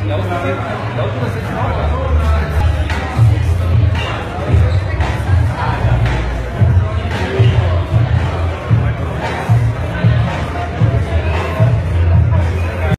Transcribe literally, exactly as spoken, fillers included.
É o que você fala.